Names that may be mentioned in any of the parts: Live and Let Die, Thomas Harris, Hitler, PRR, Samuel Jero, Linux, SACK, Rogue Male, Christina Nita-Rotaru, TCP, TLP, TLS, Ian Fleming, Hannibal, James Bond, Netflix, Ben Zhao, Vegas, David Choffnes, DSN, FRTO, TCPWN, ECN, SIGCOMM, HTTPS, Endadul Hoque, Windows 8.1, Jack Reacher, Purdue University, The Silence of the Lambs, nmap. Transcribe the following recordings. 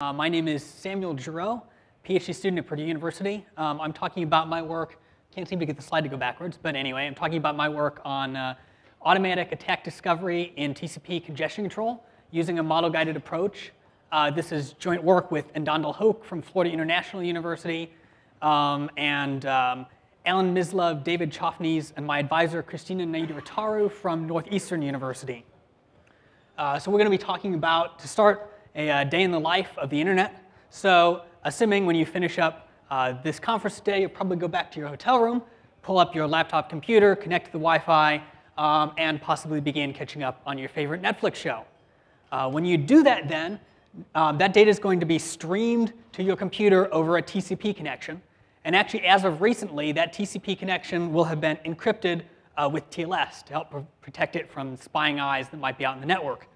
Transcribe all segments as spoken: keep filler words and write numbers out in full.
Uh, my name is Samuel Jero, PhD student at Purdue University. Um, I'm talking about my work, can't seem to get the slide to go backwards, but anyway, I'm talking about my work on uh, automatic attack discovery in T C P congestion control using a model-guided approach. Uh, this is joint work with Endadul Hoque from Florida International University, um, and um, Alan Mislove, David Choffnes, and my advisor, Christina Nita-Rotaru from Northeastern University. Uh, so we're going to be talking about, to start, a uh, day in the life of the internet. So assuming when you finish up uh, this conference today, you'll probably go back to your hotel room, pull up your laptop computer, connect to the Wi-Fi, um, and possibly begin catching up on your favorite Netflix show. Uh, when you do that then, um, that data is going to be streamed to your computer over a T C P connection. And actually, as of recently, that T C P connection will have been encrypted uh, with T L S to help protect it from spying eyes that might be out in the network.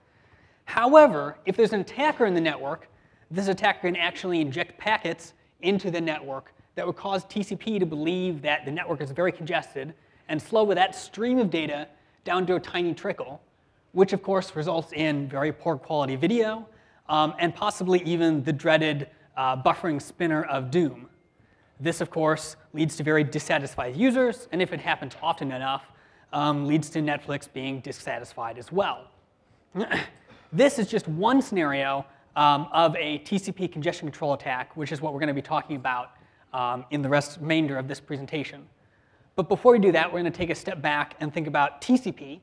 However, if there's an attacker in the network, this attacker can actually inject packets into the network that would cause T C P to believe that the network is very congested and slow that stream of data down to a tiny trickle, which of course results in very poor quality video um, and possibly even the dreaded uh, buffering spinner of doom. This, of course, leads to very dissatisfied users, and if it happens often enough, um, leads to Netflix being dissatisfied as well. This is just one scenario um, of a T C P congestion control attack, which is what we're going to be talking about um, in the rest, remainder of this presentation. But before we do that, we're going to take a step back and think about T C P,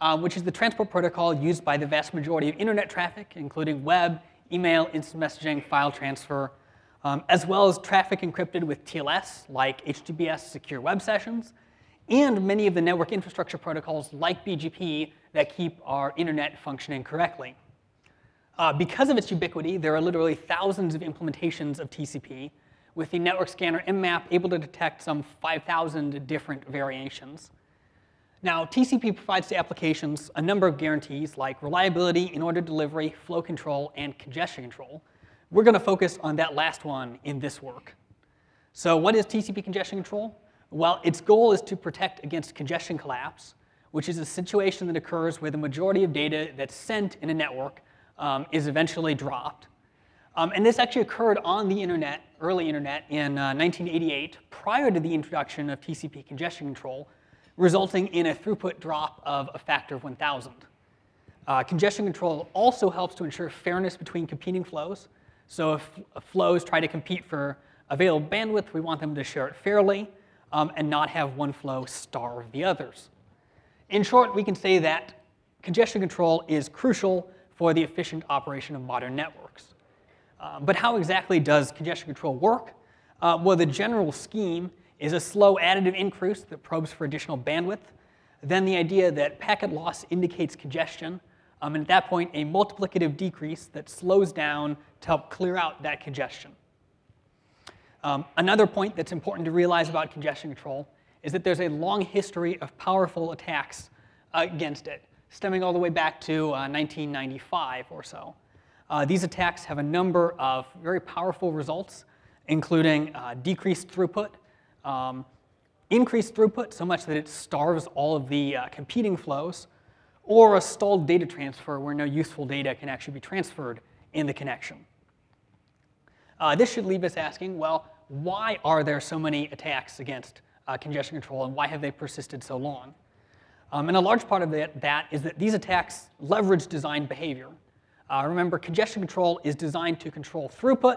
uh, which is the transport protocol used by the vast majority of internet traffic, including web, email, instant messaging, file transfer, um, as well as traffic encrypted with T L S, like H T T P S secure web sessions, and many of the network infrastructure protocols like B G P that keep our internet functioning correctly. Uh, because of its ubiquity, there are literally thousands of implementations of T C P, with the network scanner nmap able to detect some five thousand different variations. Now, T C P provides to applications a number of guarantees like reliability, in-order delivery, flow control, and congestion control. We're going to focus on that last one in this work. So what is T C P congestion control? Well, its goal is to protect against congestion collapse, which is a situation that occurs where the majority of data that's sent in a network um, is eventually dropped. Um, and this actually occurred on the internet, early internet, in uh, nineteen eighty-eight, prior to the introduction of T C P congestion control, resulting in a throughput drop of a factor of one thousand. Uh, congestion control also helps to ensure fairness between competing flows. So if flows try to compete for available bandwidth, we want them to share it fairly um, and not have one flow starve the others. In short, we can say that congestion control is crucial for the efficient operation of modern networks. Uh, but how exactly does congestion control work? Uh, well, the general scheme is a slow additive increase that probes for additional bandwidth. Then the idea that packet loss indicates congestion. Um, and at that point, a multiplicative decrease that slows down to help clear out that congestion. Um, another point that's important to realize about congestion control is that there's a long history of powerful attacks against it, stemming all the way back to uh, nineteen ninety-five or so. Uh, these attacks have a number of very powerful results, including uh, decreased throughput, um, increased throughput so much that it starves all of the uh, competing flows, or a stalled data transfer where no useful data can actually be transferred in the connection. Uh, this should leave us asking, well, why are there so many attacks against Uh, congestion control, and why have they persisted so long? Um, and a large part of that, that is that these attacks leverage designed behavior. Uh, remember, congestion control is designed to control throughput,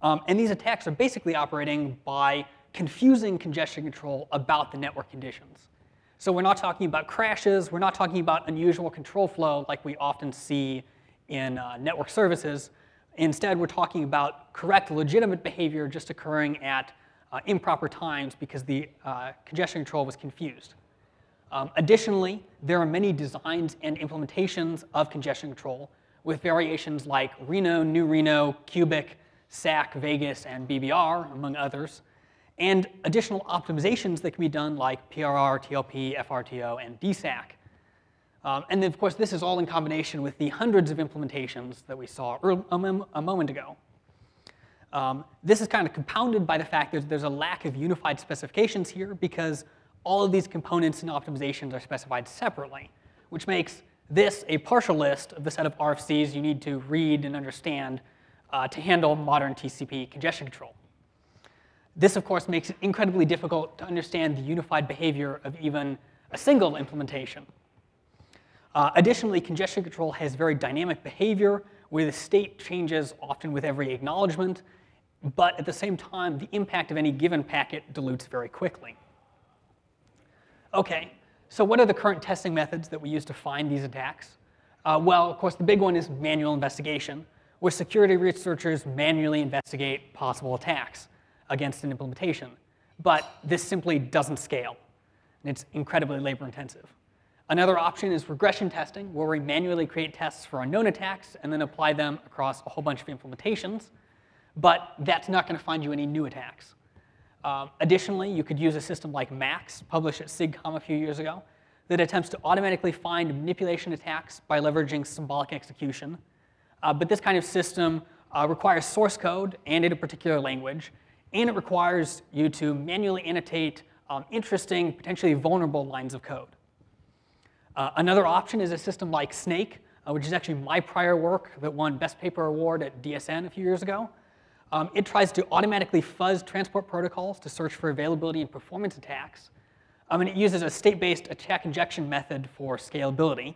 um, and these attacks are basically operating by confusing congestion control about the network conditions. So we're not talking about crashes, we're not talking about unusual control flow like we often see in uh, network services. Instead, we're talking about correct, legitimate behavior just occurring at Uh, improper times because the uh, congestion control was confused. Um, additionally, there are many designs and implementations of congestion control with variations like Reno, New Reno, Cubic, SACK, Vegas, and B B R, among others, and additional optimizations that can be done like P R R, T L P, F R T O, and D SACK. Um, and then, of course, this is all in combination with the hundreds of implementations that we saw a moment ago. Um, this is kind of compounded by the fact that there's a lack of unified specifications here because all of these components and optimizations are specified separately, which makes this a partial list of the set of R F Cs you need to read and understand uh, to handle modern T C P congestion control. This, of course, makes it incredibly difficult to understand the unified behavior of even a single implementation. Uh, additionally, congestion control has very dynamic behavior where the state changes often with every acknowledgement, but at the same time, the impact of any given packet dilutes very quickly. Okay, so what are the current testing methods that we use to find these attacks? Uh, well, of course, the big one is manual investigation, where security researchers manually investigate possible attacks against an implementation. But this simply doesn't scale, and it's incredibly labor intensive. Another option is regression testing, where we manually create tests for unknown attacks and then apply them across a whole bunch of implementations. But that's not going to find you any new attacks. Um, additionally, you could use a system like Max, published at SIGCOMM a few years ago, that attempts to automatically find manipulation attacks by leveraging symbolic execution. Uh, but this kind of system uh, requires source code and in a particular language, and it requires you to manually annotate um, interesting, potentially vulnerable lines of code. Uh, another option is a system like Snake, uh, which is actually my prior work that won Best Paper Award at D S N a few years ago. Um, it tries to automatically fuzz transport protocols to search for availability and performance attacks. Um, and it uses a state-based attack injection method for scalability.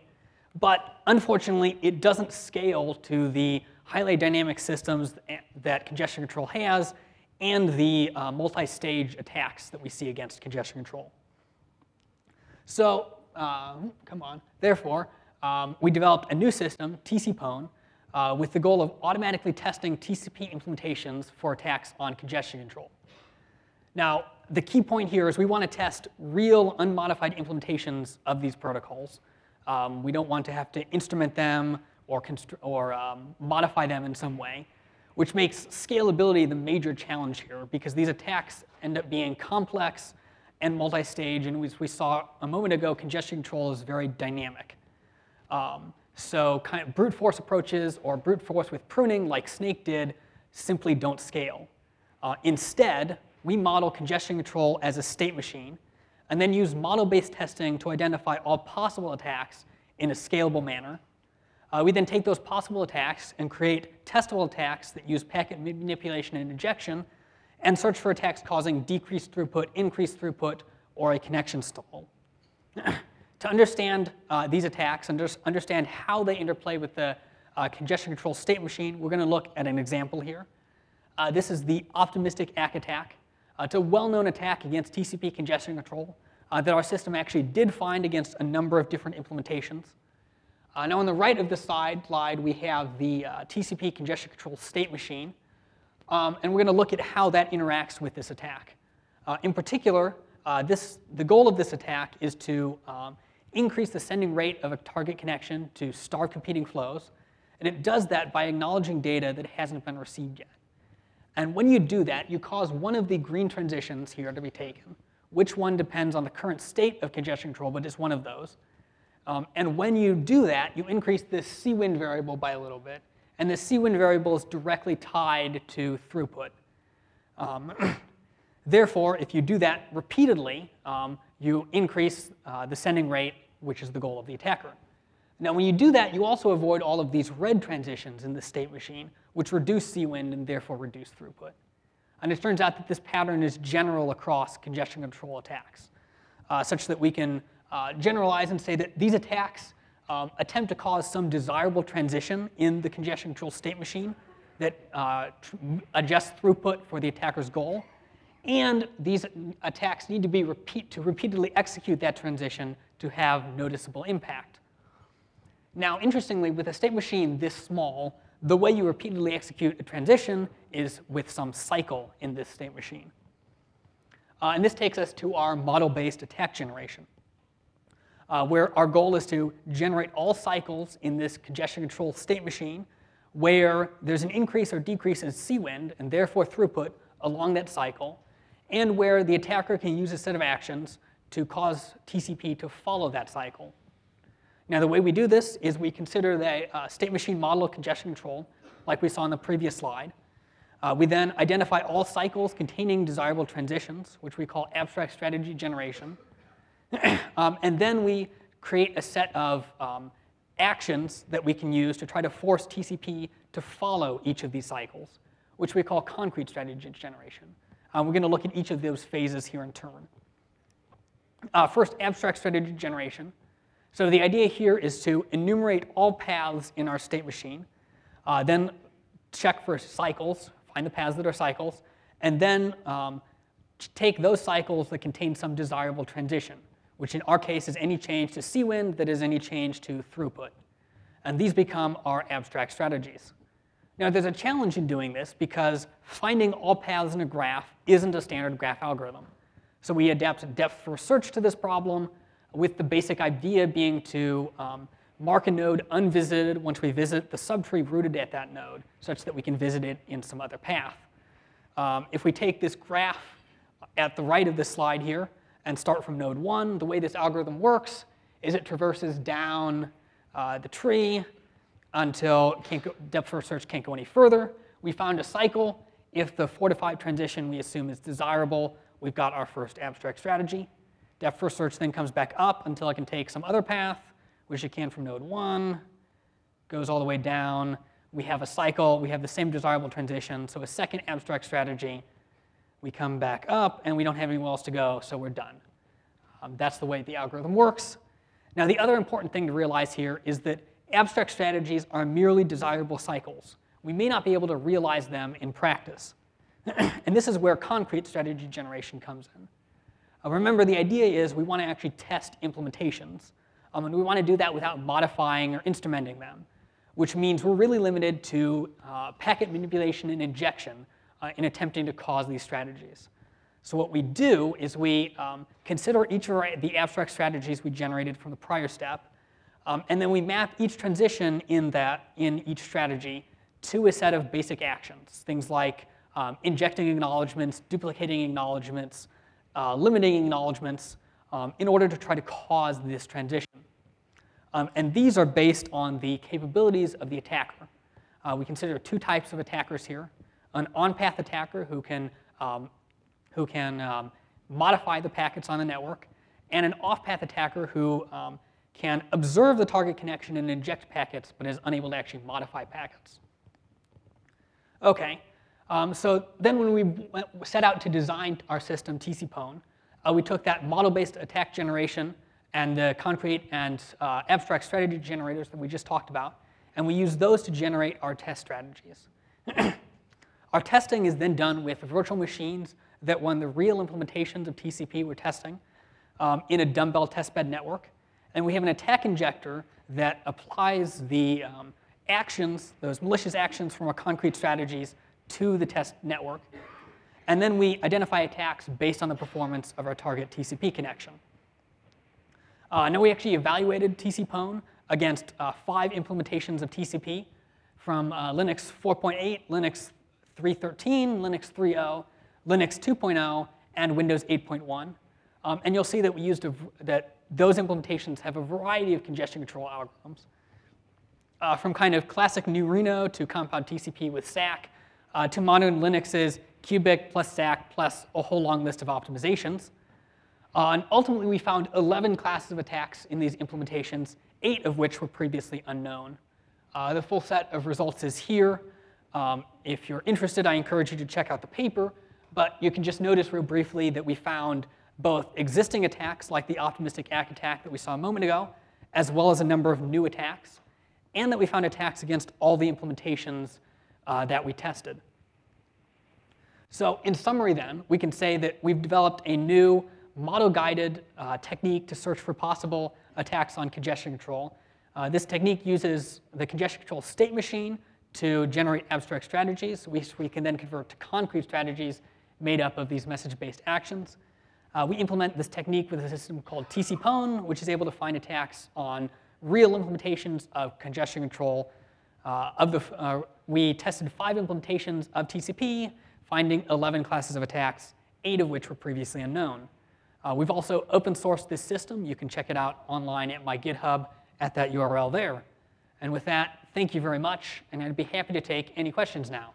But unfortunately, it doesn't scale to the highly dynamic systems that congestion control has and the uh, multi-stage attacks that we see against congestion control. So uh, come on. Therefore, um, we developed a new system, T C P W N, Uh, with the goal of automatically testing T C P implementations for attacks on congestion control. Now, the key point here is we want to test real unmodified implementations of these protocols. Um, we don't want to have to instrument them or, or um, modify them in some way, which makes scalability the major challenge here, because these attacks end up being complex and multi-stage. And as we saw a moment ago, congestion control is very dynamic. Um, So kind of brute force approaches or brute force with pruning, like Snake did, simply don't scale. Uh, instead, we model congestion control as a state machine and then use model-based testing to identify all possible attacks in a scalable manner. Uh, we then take those possible attacks and create testable attacks that use packet manipulation and injection and search for attacks causing decreased throughput, increased throughput, or a connection stall. To understand uh, these attacks and just understand how they interplay with the uh, congestion control state machine, we're going to look at an example here. Uh, this is the optimistic ACK attack. Uh, it's a well-known attack against T C P congestion control uh, that our system actually did find against a number of different implementations. Uh, now on the right of the side slide, we have the uh, T C P congestion control state machine. Um, and we're going to look at how that interacts with this attack. Uh, in particular, uh, this, the goal of this attack is to um, increase the sending rate of a target connection to star competing flows. And it does that by acknowledging data that hasn't been received yet. And when you do that, you cause one of the green transitions here to be taken. Which one depends on the current state of congestion control, but it's one of those. Um, and when you do that, you increase this cwind variable by a little bit. And the cwind variable is directly tied to throughput. Um, Therefore, if you do that repeatedly, um, you increase uh, the sending rate, which is the goal of the attacker. Now, when you do that, you also avoid all of these red transitions in the state machine, which reduce cwind and therefore reduce throughput. And it turns out that this pattern is general across congestion control attacks, uh, such that we can uh, generalize and say that these attacks um, attempt to cause some desirable transition in the congestion control state machine that uh, adjusts throughput for the attacker's goal. And these attacks need to be repeat to repeatedly execute that transition to have noticeable impact. Now, interestingly, with a state machine this small, the way you repeatedly execute a transition is with some cycle in this state machine. Uh, and this takes us to our model-based attack generation, uh, where our goal is to generate all cycles in this congestion control state machine where there's an increase or decrease in cwind and therefore throughput along that cycle, and where the attacker can use a set of actions to cause T C P to follow that cycle. Now, the way we do this is we consider the uh, state machine model of congestion control, like we saw in the previous slide. Uh, we then identify all cycles containing desirable transitions, which we call abstract strategy generation. um, and then we create a set of um, actions that we can use to try to force T C P to follow each of these cycles, which we call concrete strategy generation. Um, we're going to look at each of those phases here in turn. Uh, first, abstract strategy generation. So the idea here is to enumerate all paths in our state machine, uh, then check for cycles, find the paths that are cycles, and then um, take those cycles that contain some desirable transition, which in our case is any change to cwind that is any change to throughput. And these become our abstract strategies. Now, there's a challenge in doing this because finding all paths in a graph isn't a standard graph algorithm. So we adapt depth-first search to this problem, with the basic idea being to um, mark a node unvisited once we visit the subtree rooted at that node, such that we can visit it in some other path. Um, if we take this graph at the right of this slide here and start from node one, the way this algorithm works is it traverses down uh, the tree until depth-first search can't go any further. We found a cycle. If the four to five transition we assume is desirable, we've got our first abstract strategy. Depth-first search then comes back up until it can take some other path, which it can from node one, goes all the way down. We have a cycle. We have the same desirable transition. So a second abstract strategy. We come back up, and we don't have anywhere else to go, so we're done. Um, that's the way the algorithm works. Now, the other important thing to realize here is that abstract strategies are merely desirable cycles. We may not be able to realize them in practice. And this is where concrete strategy generation comes in. Uh, remember, the idea is we want to actually test implementations. Um, and we want to do that without modifying or instrumenting them, which means we're really limited to uh, packet manipulation and injection uh, in attempting to cause these strategies. So what we do is we um, consider each of our, the abstract strategies we generated from the prior step. Um, and then we map each transition in, that, in each strategy to a set of basic actions, things like um, injecting acknowledgments, duplicating acknowledgments, Uh, limiting acknowledgments um, in order to try to cause this transition. Um, and these are based on the capabilities of the attacker. Uh, we consider two types of attackers here. An on-path attacker who can, um, who can um, modify the packets on the network, and an off-path attacker who um, can observe the target connection and inject packets, but is unable to actually modify packets. OK. Um, so then when we went, set out to design our system, T C P W N, uh, we took that model-based attack generation and the concrete and uh, abstract strategy generators that we just talked about, and we used those to generate our test strategies. Our testing is then done with virtual machines that run the real implementations of T C P we're testing um, in a dumbbell testbed network. And we have an attack injector that applies the um, actions, those malicious actions from our concrete strategies, to the test network. And then we identify attacks based on the performance of our target T C P connection. Uh, now we actually evaluated T C P W N against uh, five implementations of T C P from uh, Linux four point eight, Linux three point thirteen, Linux three point oh, Linux two point oh, and Windows eight point one. Um, and you'll see that we used a, that those implementations have a variety of congestion control algorithms, uh, from kind of classic New Reno to compound T C P with SACK, Uh, to modern Linux's Cubic plus SACK plus a whole long list of optimizations. Uh, and ultimately, we found eleven classes of attacks in these implementations, eight of which were previously unknown. Uh, the full set of results is here. Um, if you're interested, I encourage you to check out the paper. But you can just notice real briefly that we found both existing attacks, like the optimistic ACK attack that we saw a moment ago, as well as a number of new attacks, and that we found attacks against all the implementations Uh, that we tested. So in summary then, we can say that we've developed a new model-guided uh, technique to search for possible attacks on congestion control. Uh, this technique uses the congestion control state machine to generate abstract strategies, which we can then convert to concrete strategies made up of these message-based actions. Uh, we implement this technique with a system called T C P W N, which is able to find attacks on real implementations of congestion control. Uh, of the, uh, we tested five implementations of T C P, finding eleven classes of attacks, eight of which were previously unknown. Uh, we've also open sourced this system. You can check it out online at my GitHub at that U R L there. And with that, thank you very much. And I'd be happy to take any questions now.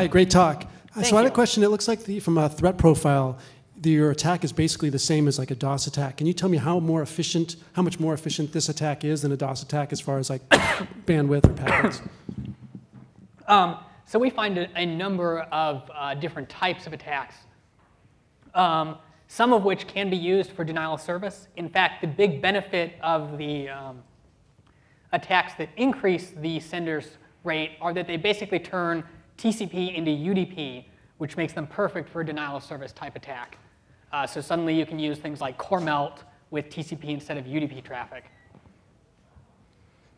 Hi, great talk. Thank so I had you. a question. It looks like the, from a threat profile, the, your attack is basically the same as like a DOS attack. Can you tell me how more efficient, how much more efficient this attack is than a DOS attack as far as like bandwidth or packets? Um, so we find a, a number of uh, different types of attacks, um, some of which can be used for denial of service. In fact, the big benefit of the um, attacks that increase the sender's rate are that they basically turn T C P into U D P, which makes them perfect for a denial of service type attack. Uh, so suddenly you can use things like CoreMelt with T C P instead of U D P traffic.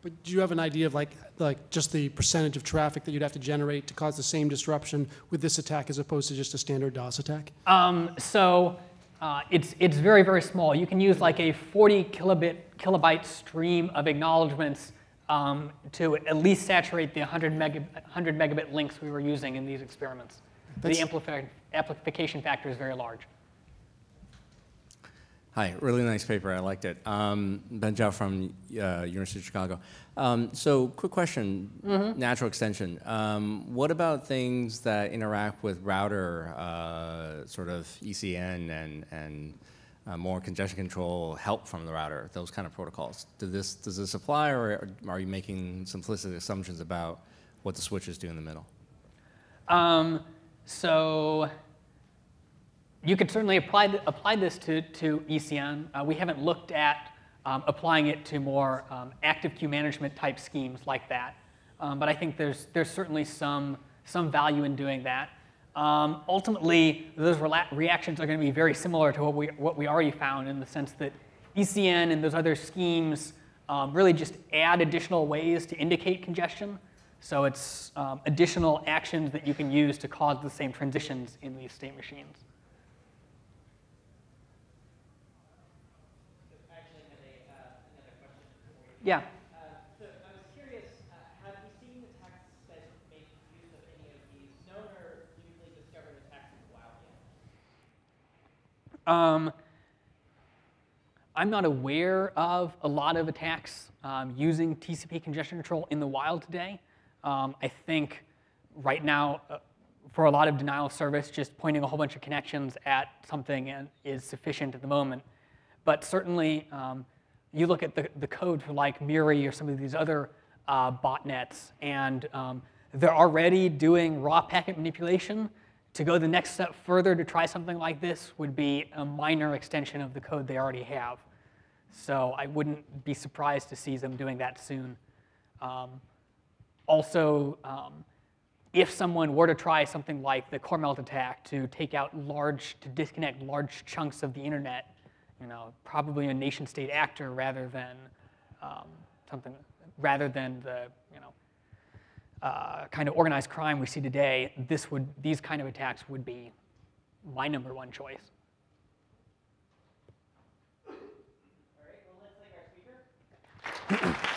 But do you have an idea of like, like just the percentage of traffic that you'd have to generate to cause the same disruption with this attack as opposed to just a standard DOS attack? Um, so uh, it's, it's very, very small. You can use like a forty kilobit, kilobyte stream of acknowledgments Um, to at least saturate the one hundred megabit links we were using in these experiments. That's the amplifi amplification factor is very large. Hi, really nice paper. I liked it. Um, Ben Zhao from uh, University of Chicago. Um, so quick question, mm-hmm. natural extension. Um, what about things that interact with router, uh, sort of E C N and, and Uh, more congestion control help from the router, those kind of protocols? Do this, does this apply, or are you making simplistic assumptions about what the switches do in the middle? Um, so you could certainly apply, th apply this to, to E C N. Uh, we haven't looked at um, applying it to more um, active queue management type schemes like that. Um, but I think there's, there's certainly some, some value in doing that. Um, ultimately, those reactions are going to be very similar to what we, what we already found, in the sense that E C N and those other schemes um, really just add additional ways to indicate congestion. So it's um, additional actions that you can use to cause the same transitions in these state machines. Yeah. Um, I'm not aware of a lot of attacks um, using T C P congestion control in the wild today. Um, I think right now, uh, for a lot of denial of service, just pointing a whole bunch of connections at something and is sufficient at the moment. But certainly, um, you look at the, the code for like Miri or some of these other uh, botnets, and um, they're already doing raw packet manipulation. To go the next step further to try something like this would be a minor extension of the code they already have. So I wouldn't be surprised to see them doing that soon. Um, also, um, if someone were to try something like the CoreMelt attack to take out large, to disconnect large chunks of the internet, you know, probably a nation state actor rather than um, something, rather than the, you know, Uh, kind of organized crime we see today, this would, these kind of attacks would be my number one choice. All right, well, let's thank our speaker.